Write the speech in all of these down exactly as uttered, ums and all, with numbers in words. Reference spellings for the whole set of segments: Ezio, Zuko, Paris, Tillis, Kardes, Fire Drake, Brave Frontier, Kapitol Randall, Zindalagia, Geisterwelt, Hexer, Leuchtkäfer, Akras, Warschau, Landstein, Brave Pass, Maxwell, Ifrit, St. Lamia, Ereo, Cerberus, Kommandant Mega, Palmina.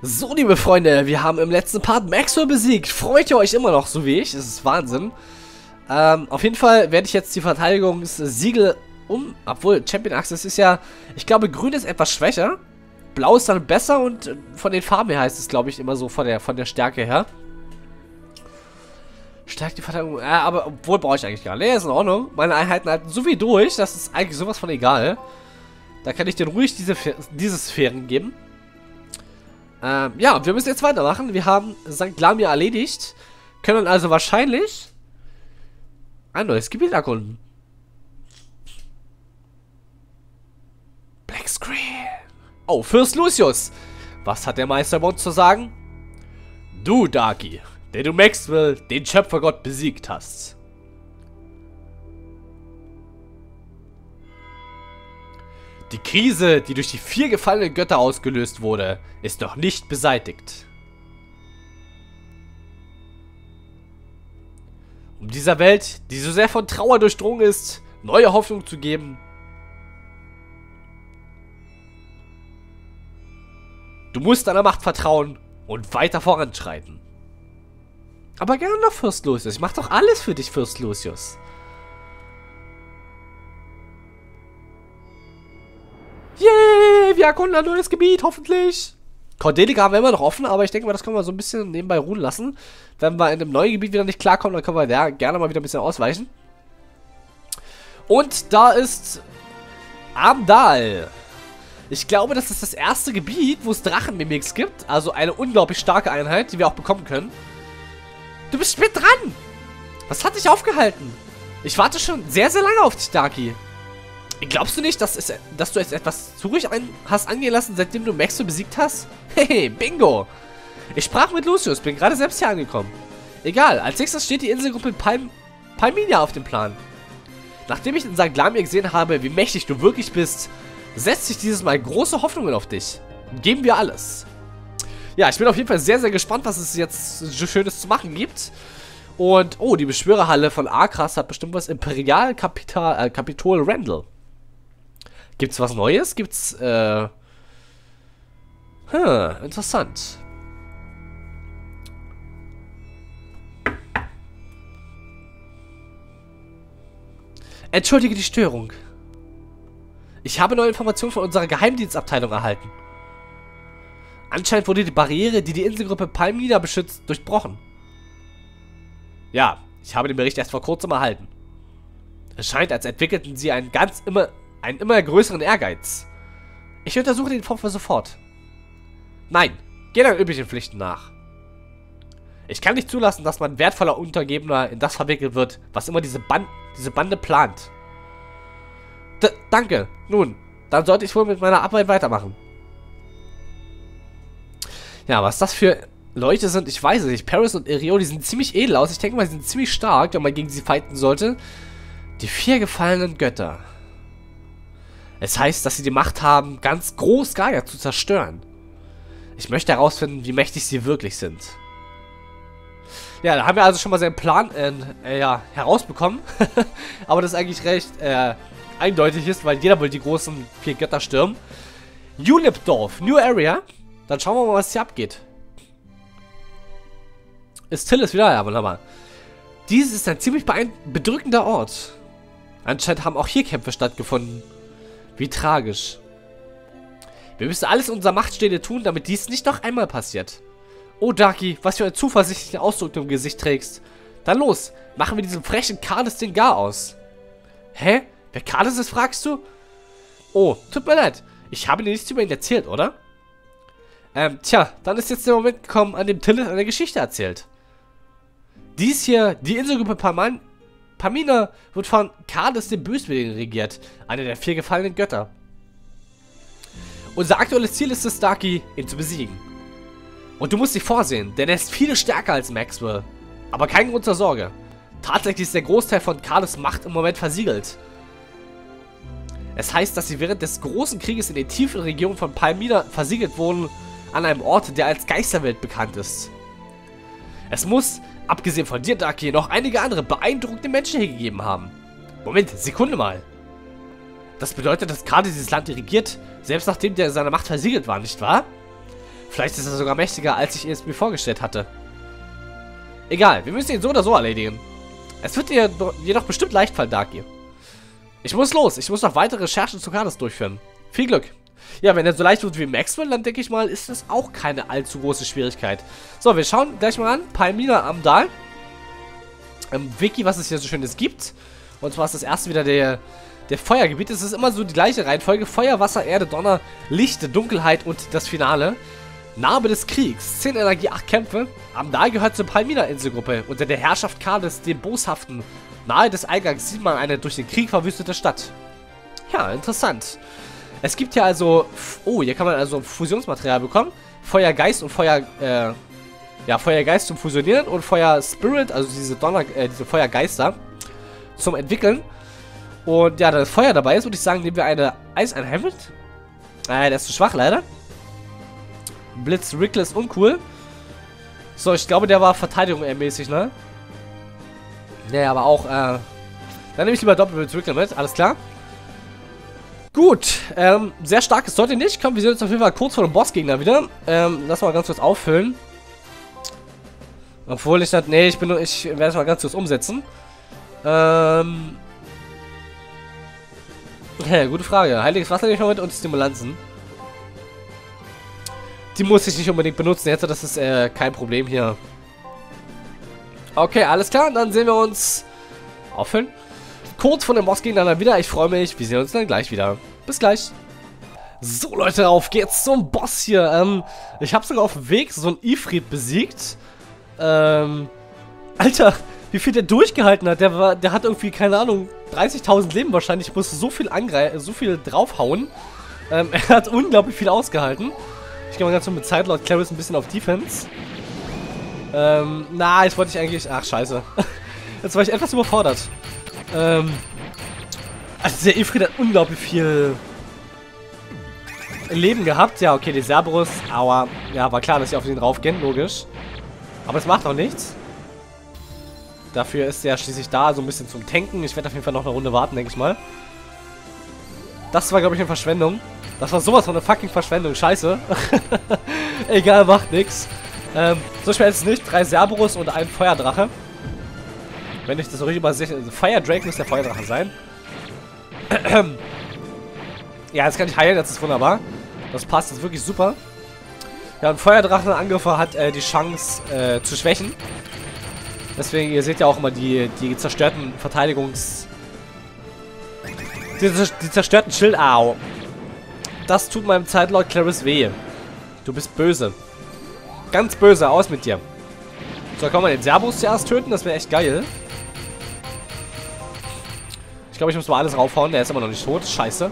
So, liebe Freunde, wir haben im letzten Part Maxwell besiegt. Freut ihr euch immer noch so wie ich? Das ist Wahnsinn. Ähm, auf jeden Fall werde ich jetzt die Verteidigungssiegel um... Obwohl, Champion Axis ist ja... Ich glaube, grün ist etwas schwächer. Blau ist dann besser und von den Farben her heißt es, glaube ich, immer so von der, von der Stärke her. Stärkt die Verteidigung... Äh, aber obwohl brauche ich eigentlich gar nicht. Nee, ist in Ordnung. Meine Einheiten halten so viel durch, das ist eigentlich sowas von egal. Da kann ich denen ruhig diese, diese Sphären geben. Ähm, ja, wir müssen jetzt weitermachen. Wir haben Sankt Lamia erledigt. Können also wahrscheinlich ein neues Gebiet erkunden. Black Screen. Oh, Fürst Lucius. Was hat der Meisterbund zu sagen? Du, Darky, der du Maxwell, den Schöpfergott, besiegt hast. Die Krise, die durch die vier gefallenen Götter ausgelöst wurde, ist noch nicht beseitigt. Um dieser Welt, die so sehr von Trauer durchdrungen ist, neue Hoffnung zu geben. Du musst deiner Macht vertrauen und weiter voranschreiten. Aber gerne noch, Fürst Lucius. Ich mach doch alles für dich, Fürst Lucius. Yay, wir erkunden ein neues Gebiet, hoffentlich. Cordelica haben wir immer noch offen, aber ich denke mal, das können wir so ein bisschen nebenbei ruhen lassen. Wenn wir in dem neuen Gebiet wieder nicht klarkommen, dann können wir da gerne mal wieder ein bisschen ausweichen. Und da ist Amdahl. Ich glaube, das ist das erste Gebiet, wo es Drachenmimics gibt. Also eine unglaublich starke Einheit, die wir auch bekommen können. Du bist spät dran. Was hat dich aufgehalten? Ich warte schon sehr, sehr lange auf dich, Darky. Glaubst du nicht, dass, es, dass du jetzt etwas zu ruhig ein, hast angehen lassen, seitdem du Maxwell besiegt hast? Hehe, bingo! Ich sprach mit Lucius, bin gerade selbst hier angekommen. Egal, als nächstes steht die Inselgruppe Palm, Palmina auf dem Plan. Nachdem ich in Sankt Lamia gesehen habe, wie mächtig du wirklich bist, setzt sich dieses Mal große Hoffnungen auf dich. Geben wir alles. Ja, ich bin auf jeden Fall sehr, sehr gespannt, was es jetzt so Schönes zu machen gibt. Und, oh, die Beschwörerhalle von Akras hat bestimmt was. Imperial Kapital, äh, Kapitol Randall. Gibt's was Neues? Gibt's, äh... Hm, interessant. Entschuldige die Störung. Ich habe neue Informationen von unserer Geheimdienstabteilung erhalten. Anscheinend wurde die Barriere, die die Inselgruppe Palmina beschützt, durchbrochen. Ja, ich habe den Bericht erst vor kurzem erhalten. Es scheint, als entwickelten sie einen ganz immer... einen immer größeren Ehrgeiz. Ich untersuche den Vorfall sofort. Nein, geh deinen üblichen Pflichten nach. Ich kann nicht zulassen, dass mein wertvoller Untergebener in das verwickelt wird, was immer diese, Ban diese Bande plant. D danke. Nun, dann sollte ich wohl mit meiner Arbeit weitermachen. Ja, was das für Leute sind, ich weiß es nicht. Paris und Ereo, die sind ziemlich edel aus. Ich denke mal, sie sind ziemlich stark, wenn man gegen sie fighten sollte. Die vier gefallenen Götter. Es heißt, dass sie die Macht haben, ganz groß Gaia zu zerstören. Ich möchte herausfinden, wie mächtig sie wirklich sind. Ja, da haben wir also schon mal seinen Plan äh, äh, ja, herausbekommen. Aber das eigentlich recht äh, eindeutig ist, weil jeder will die großen vier Götter stürmen. New Lipdorf, New Area. Dann schauen wir mal, was hier abgeht. Ist Tillis wieder? Ja, wunderbar. Dies ist ein ziemlich bedrückender Ort. Anscheinend haben auch hier Kämpfe stattgefunden. Wie tragisch. Wir müssen alles in unserer Macht Stehende tun, damit dies nicht noch einmal passiert. Oh, Darky, was für einen zuversichtlichen Ausdruck du im Gesicht trägst. Dann los, machen wir diesen frechen Kardes den Gar aus. Hä? Wer Kardes ist, fragst du? Oh, tut mir leid. Ich habe dir nichts über ihn erzählt, oder? Ähm, tja, dann ist jetzt der Moment gekommen, an dem Tillis eine Geschichte erzählt. Dies hier, die Inselgruppe Parmanen. Palmina wird von Kardes dem Böswilligen regiert, einer der vier gefallenen Götter. Unser aktuelles Ziel ist es, Darky, ihn zu besiegen. Und du musst dich vorsehen, denn er ist viel stärker als Maxwell. Aber kein Grund zur Sorge. Tatsächlich ist der Großteil von Kardes Macht im Moment versiegelt. Es heißt, dass sie während des großen Krieges in den tiefen Regionen von Palmina versiegelt wurden, an einem Ort, der als Geisterwelt bekannt ist. Es muss... abgesehen von dir, Darky, noch einige andere beeindruckende Menschen hergegeben haben. Moment, Sekunde mal. Das bedeutet, dass gerade dieses Land regiert, selbst nachdem der in seiner Macht versiegelt war, nicht wahr? Vielleicht ist er sogar mächtiger, als ich es mir vorgestellt hatte. Egal, wir müssen ihn so oder so erledigen. Es wird dir jedoch bestimmt leicht fallen, Darkie. Ich muss los, ich muss noch weitere Recherchen zu Kardes durchführen. Viel Glück. Ja, wenn er so leicht wird wie Maxwell, dann denke ich mal, ist das auch keine allzu große Schwierigkeit. So, wir schauen gleich mal an. Palmina, Amdahl. Ähm, Wiki, was es hier so Schönes gibt. Und zwar ist das erste wieder der, der Feuergebiet. Es ist immer so die gleiche Reihenfolge. Feuer, Wasser, Erde, Donner, Licht, Dunkelheit und das Finale. Narbe des Kriegs. zehn Energie, acht Kämpfe. Amdahl gehört zur Palmina-Inselgruppe. Unter der Herrschaft Kardes, dem Boshaften. Nahe des Eingangs sieht man eine durch den Krieg verwüstete Stadt. Ja, interessant. Es gibt hier also... Oh, hier kann man also Fusionsmaterial bekommen. Feuergeist und Feuer... Äh, ja, Feuergeist zum Fusionieren und Feuer Spirit, also diese Donner... Äh, diese Feuergeister zum Entwickeln. Und ja, da das Feuer dabei ist, würde ich sagen, nehmen wir eine Eiseinheit. Äh, der ist zu schwach, leider. Blitz, Reckless, uncool. So, ich glaube, der war Verteidigung eher mäßig, ne? Naja, aber auch, äh... Dann nehme ich lieber Doppelblitz, Reckless mit, alles klar. Gut, ähm, sehr stark ist heute nicht. Komm, wir sehen uns auf jeden Fall kurz vor dem Bossgegner wieder. Ähm, lass mal ganz kurz auffüllen. Obwohl ich das, nee, ich bin nur, ich werde es mal ganz kurz umsetzen. Ähm. Ja, gute Frage. Heiliges Wasser nehme ich mal mit und Stimulanzen. Die muss ich nicht unbedingt benutzen, jetzt, das ist äh, kein Problem hier. Okay, alles klar, dann sehen wir uns. Auffüllen. Kurz vor dem Bossgegner dann wieder. Ich freue mich. Wir sehen uns dann gleich wieder. Bis gleich. So, Leute, auf geht's zum Boss hier. Ähm, ich habe sogar auf dem Weg so einen Ifrit besiegt. Ähm, Alter, wie viel der durchgehalten hat. Der war, der hat irgendwie, keine Ahnung, dreißigtausend Leben wahrscheinlich. Ich musste so viel angreifen, so viel draufhauen. Ähm, er hat unglaublich viel ausgehalten. Ich gehe mal ganz so mit Zeitlord Claris ein bisschen auf Defense. Ähm, na, jetzt wollte ich eigentlich... Ach, scheiße. Jetzt war ich etwas überfordert. Ähm, also der Ifrit hat unglaublich viel Leben gehabt. Ja, okay, die Cerberus, aua. Ja, war klar, dass sie auf den draufgehen, logisch. Aber es macht auch nichts. Dafür ist er schließlich da, so ein bisschen zum Tanken. Ich werde auf jeden Fall noch eine Runde warten, denke ich mal. Das war, glaube ich, eine Verschwendung. Das war sowas von eine fucking Verschwendung, scheiße. Egal, macht nichts. Ähm, so schwer ist es nicht. Drei Cerberus und ein Feuerdrache. Wenn ich das richtig übersehe, Fire Drake muss der Feuerdrache sein. Ja, jetzt kann ich heilen, das ist wunderbar. Das passt jetzt wirklich super. Ja, ein Feuerdrachenangriff hat äh, die Chance äh, zu schwächen. Deswegen, ihr seht ja auch immer die, die zerstörten Verteidigungs... Die, die zerstörten Schild... Au. Das tut meinem Zeitlord Claris weh. Du bist böse. Ganz böse, aus mit dir. So, kann man den Cerberus zuerst töten, das wäre echt geil. Ich glaube, ich muss mal alles raufhauen. Der ist immer noch nicht tot. Scheiße.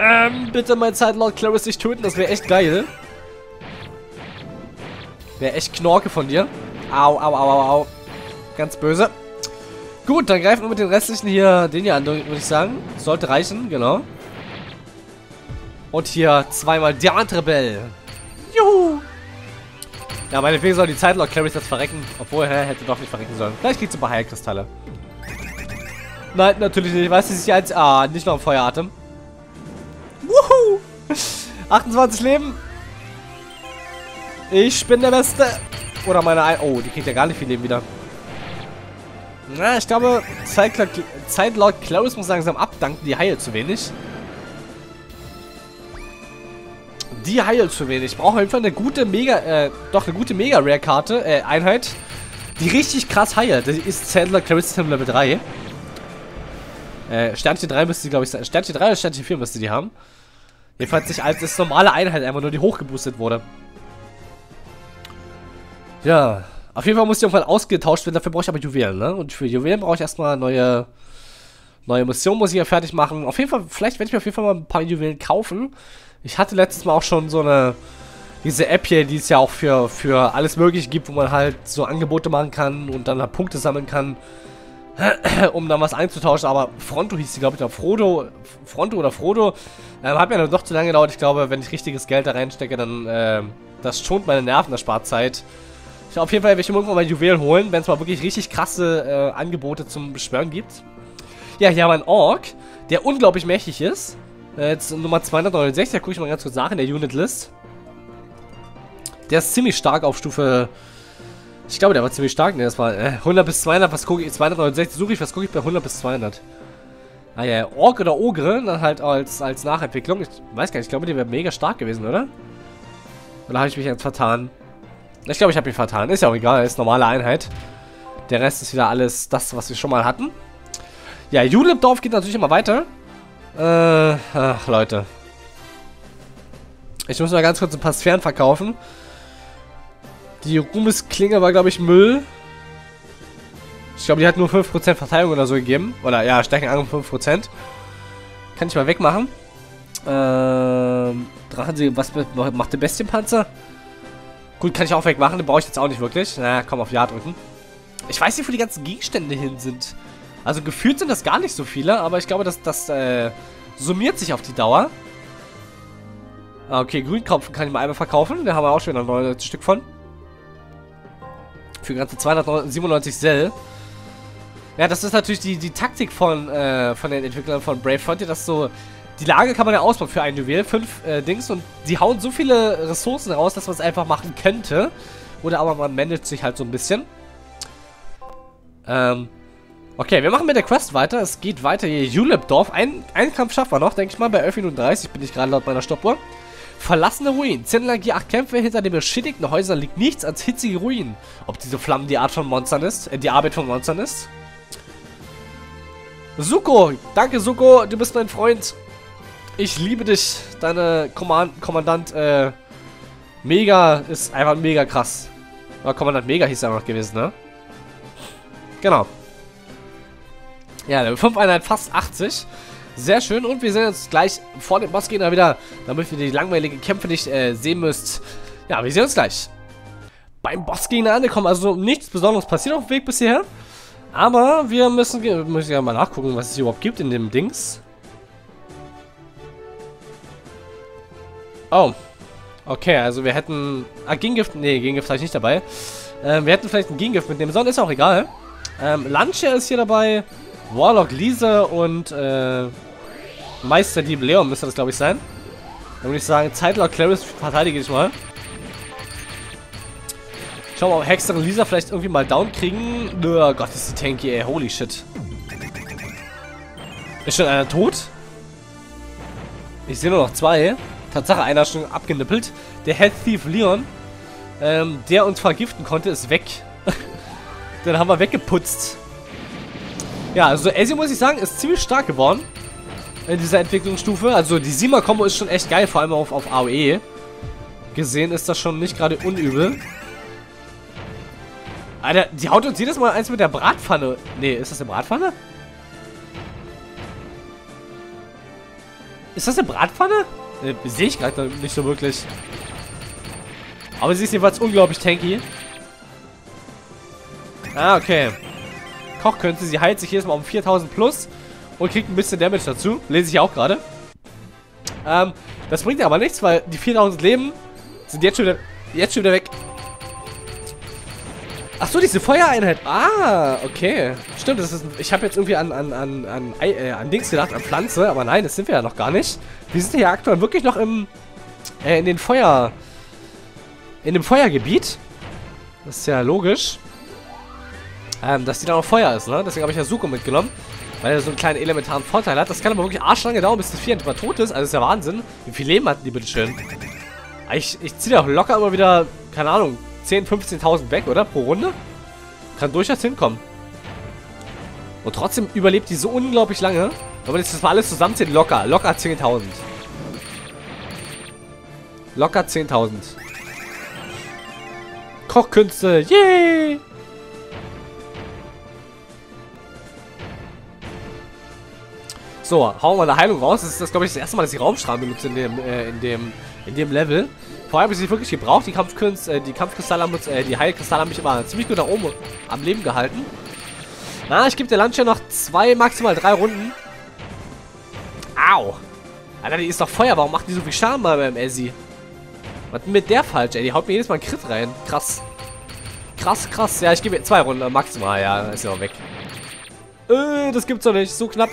Ähm, bitte mein Zeitlord Claris nicht töten. Das wäre echt geil. Wäre echt Knorke von dir. Au, au, au, au, au. Ganz böse. Gut, dann greifen wir mit den restlichen hier den hier an, würde ich sagen. Sollte reichen, genau. Und hier zweimal der Antrebell. Juhu. Ja, meinetwegen soll die Zeitlord Claris jetzt verrecken. Obwohl, er hätte doch nicht verrecken sollen. Vielleicht kriegt sie ein paar Heilkristalle. Nein, natürlich nicht. Weißt du, sie ist ah, nicht noch im Feueratem. Wuhu! achtundzwanzig Leben. Ich bin der Beste. Oder meine... Ein oh, die kriegt ja gar nicht viel Leben wieder. Na, ich glaube, Zeitlord Claris muss langsam abdanken. Die heilt zu wenig. Die heilt zu wenig. Ich brauche auf jeden Fall eine gute Mega... Äh, doch, eine gute Mega-Rare-Karte. Äh, Einheit. Die richtig krass heilt. Das ist Zeitlord Claris Level drei. Äh, Sternchen drei müsste die, glaube ich, sein. Sternchen drei oder Sternchen vier müsste die haben. Jedenfalls nicht als das normale Einheit, einfach nur die hochgeboostet wurde. Ja. Auf jeden Fall muss die irgendwann ausgetauscht werden. Dafür brauche ich aber Juwelen, ne? Und für Juwelen brauche ich erstmal neue... Neue Mission muss ich ja fertig machen. Auf jeden Fall, vielleicht werde ich mir auf jeden Fall mal ein paar Juwelen kaufen. Ich hatte letztes Mal auch schon so eine... Diese App hier, die es ja auch für, für alles mögliche gibt, wo man halt so Angebote machen kann und dann halt Punkte sammeln kann. Um dann was einzutauschen, aber Fronto hieß die, glaube ich, da Frodo, Fronto oder Frodo, ähm, hat mir dann doch zu lange gedauert. Ich glaube, wenn ich richtiges Geld da reinstecke, dann, äh, das schont meine Nerven, das spart Zeit. Ich auf jeden Fall werde ich irgendwann mal Juwelen holen, wenn es mal wirklich richtig krasse, äh, Angebote zum Beschwören gibt. Ja, hier haben wir einen Ork, der unglaublich mächtig ist. Äh, jetzt Nummer zweihundertneunundsechzig, da gucke ich mal ganz kurz nach in der Unit-List. Der ist ziemlich stark auf Stufe... Ich glaube, der war ziemlich stark. Ne, das war äh, hundert bis zweihundert. Was gucke ich? zweihundertneunundsechzig suche ich. Was gucke ich bei hundert bis zweihundert? Ah ja, Ork oder Ogre. Dann halt als, als Nachentwicklung. Ich weiß gar nicht. Ich glaube, die wäre mega stark gewesen, oder? Oder habe ich mich jetzt vertan? Ich glaube, ich habe mich vertan. Ist ja auch egal. Ist normale Einheit. Der Rest ist wieder alles das, was wir schon mal hatten. Ja, Lipdorf geht natürlich immer weiter. Äh, ach, Leute. Ich muss mal ganz kurz ein paar Sphären verkaufen. Die Ruhmesklinge war, glaube ich, Müll. Ich glaube, die hat nur fünf Prozent Verteidigung oder so gegeben. Oder, ja, Stärkenangriff fünf Prozent. Kann ich mal wegmachen. Ähm, Drachensee, was macht der Bestienpanzer? Gut, kann ich auch wegmachen. Den brauche ich jetzt auch nicht wirklich. Na, komm, auf Ja drücken. Ich weiß nicht, wo die ganzen Gegenstände hin sind. Also, gefühlt sind das gar nicht so viele. Aber ich glaube, dass das äh, summiert sich auf die Dauer. Okay, Grünkropfen kann ich mal einmal verkaufen. Da haben wir auch schon wieder neun Stück von. Für ganze zweihundertsiebenundneunzig Sell. Ja, das ist natürlich die, die Taktik von, äh, von den Entwicklern von Brave Frontier, dass so... Die Lage kann man ja ausbauen für ein Juwel, fünf äh, Dings, und die hauen so viele Ressourcen raus, dass man es einfach machen könnte. Oder aber man managt sich halt so ein bisschen. Ähm, okay, wir machen mit der Quest weiter. Es geht weiter hier, Julipdorf. Ein, einen Kampf schaffen wir noch, denke ich mal, bei elf Minuten dreißig bin ich gerade laut meiner Stoppuhr. Verlassene Ruinen. Zindalagia, acht Kämpfe. Hinter den beschädigten Häusern liegt nichts als hitzige Ruinen. Ob diese Flammen die Art von Monstern ist, äh, die Arbeit von Monstern ist. Zuko, danke Zuko, du bist mein Freund. Ich liebe dich. Deine Kommand Kommandant äh, Mega ist einfach mega krass. Aber Kommandant Mega hieß er noch gewesen, ne? Genau. Ja, der fünf Einheit fast achtzig. Sehr schön, und wir sehen uns gleich vor dem Bossgegner wieder, damit ihr die langweiligen Kämpfe nicht äh, sehen müsst. Ja, wir sehen uns gleich beim Bossgegner angekommen. Also nichts Besonderes passiert auf dem Weg bisher. Aber wir müssen, wir müssen ja mal nachgucken, was es hier überhaupt gibt in dem Dings. Oh. Okay, also wir hätten... Ah, Gegengift... Nee, Gegengift habe ich nicht dabei. Ähm, wir hätten vielleicht ein Gegengift mitnehmen sollen, ist auch egal. Ähm, Luncher ist hier dabei... Warlock Lisa und äh, Meister Dieb Leon müsste das, glaube ich, sein. Dann würde ich sagen, Zeitlord Claris verteidige ich mal. Schauen wir mal, ob Hexer und Lisa vielleicht irgendwie mal down kriegen. Oh Gott, ist die tanky, ey. Holy shit. Ist schon einer tot? Ich sehe nur noch zwei. Tatsache, einer ist schon abgenippelt. Der Head Thief Leon, ähm, der uns vergiften konnte, ist weg. Den haben wir weggeputzt. Ja, also Ezio, muss ich sagen, ist ziemlich stark geworden in dieser Entwicklungsstufe. Also die Sima-Kombo ist schon echt geil, vor allem auf, auf A O E. Gesehen ist das schon nicht gerade unübel. Alter, die haut uns jedes Mal eins mit der Bratpfanne. Nee, ist das eine Bratpfanne? Ist das eine Bratpfanne? Ne, sehe ich gerade nicht so wirklich. Aber sie ist jedenfalls unglaublich tanky. Ah, okay. Koch könnte, sie heilt sich jedes Mal um viertausend plus und kriegt ein bisschen Damage dazu. Lese ich ja auch gerade. Ähm, das bringt aber nichts, weil die viertausend Leben sind jetzt schon wieder, jetzt schon wieder weg. Achso, diese Feuereinheit. Ah, okay. Stimmt, das ist, ich habe jetzt irgendwie an, an, an, an, äh, an Dings gedacht, an Pflanze. Aber nein, das sind wir ja noch gar nicht. Wir sind ja aktuell wirklich noch im, äh, in den Feuer, in dem Feuergebiet. Das ist ja logisch. Ähm, dass die da noch Feuer ist, ne? Deswegen habe ich ja Zuko mitgenommen, weil er so einen kleinen elementaren Vorteil hat. Das kann aber wirklich arschlange dauern, bis das Vieh endlich mal tot ist. Also ist ja Wahnsinn. Wie viel Leben hatten die bitte schön? Ich, ich ziehe doch locker immer wieder, keine Ahnung, zehntausend, fünfzehntausend weg, oder? Pro Runde? Kann durchaus hinkommen. Und trotzdem überlebt die so unglaublich lange. Wenn man jetzt das mal alles zusammenzieht, locker. Locker zehntausend. Locker zehntausend. Kochkünste. Yay! So, hauen wir eine Heilung raus. Das ist, das, glaube ich, das erste Mal, dass ich Raumstrahl benutze in dem, äh, in dem, in dem Level. Vor allem habe ich sie wirklich gebraucht. Die Kampfkünste, äh, die Kampfkristalle haben uns, äh, die Heilkristalle haben mich immer ziemlich gut nach oben am Leben gehalten. Na, ich gebe der Landschaft noch zwei, maximal drei Runden. Au! Alter, die ist doch Feuer. Warum macht die so viel Schaden bei meinem Ezzy? Was denn mit der falsch, ey? Die haut mir jedes Mal einen Crit rein. Krass. Krass, krass. Ja, ich gebe zwei Runden, maximal. Ja, ist ja auch weg. Äh, das gibt's doch nicht. So knapp.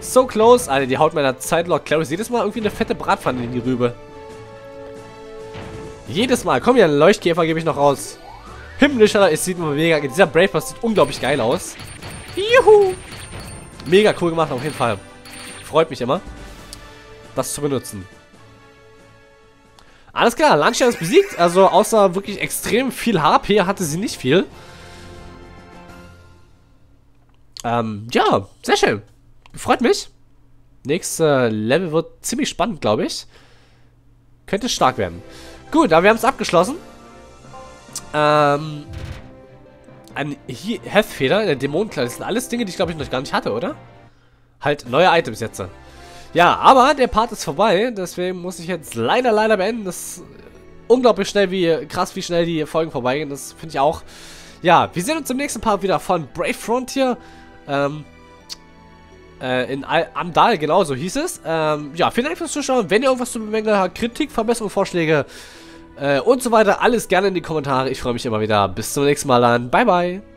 So close. Alter, die haut meiner Zeitlord Claris jedes Mal irgendwie eine fette Bratpfanne in die Rübe. Jedes Mal. Komm hier, einen Leuchtkäfer gebe ich noch raus. Himmlischer, es sieht mega. Dieser Brave Pass sieht unglaublich geil aus. Juhu! Mega cool gemacht, auf jeden Fall. Freut mich immer, das zu benutzen. Alles klar, Landstein ist besiegt. Also außer wirklich extrem viel H P hatte sie nicht viel. Ähm, ja, sehr schön. Freut mich. Nächste Level wird ziemlich spannend, glaube ich. Könnte stark werden. Gut, aber wir haben es abgeschlossen. Ähm... Ein Heftfeder, der Dämonenkleid, das sind alles Dinge, die ich glaube ich noch gar nicht hatte, oder? Halt, neue Items jetzt. Ja, aber der Part ist vorbei, deswegen muss ich jetzt leider, leider beenden. Das ist unglaublich schnell, wie krass, wie schnell die Folgen vorbeigehen, das finde ich auch. Ja, wir sehen uns im nächsten Part wieder von Brave Frontier, ähm, äh, in Amdahl, genau so hieß es. Ähm, ja, vielen Dank fürs Zuschauen, wenn ihr irgendwas zu bemängeln habt, Kritik, Verbesserungen, Vorschläge, Äh, und so weiter, alles gerne in die Kommentare. Ich freue mich immer wieder. Bis zum nächsten Mal dann. Bye, bye.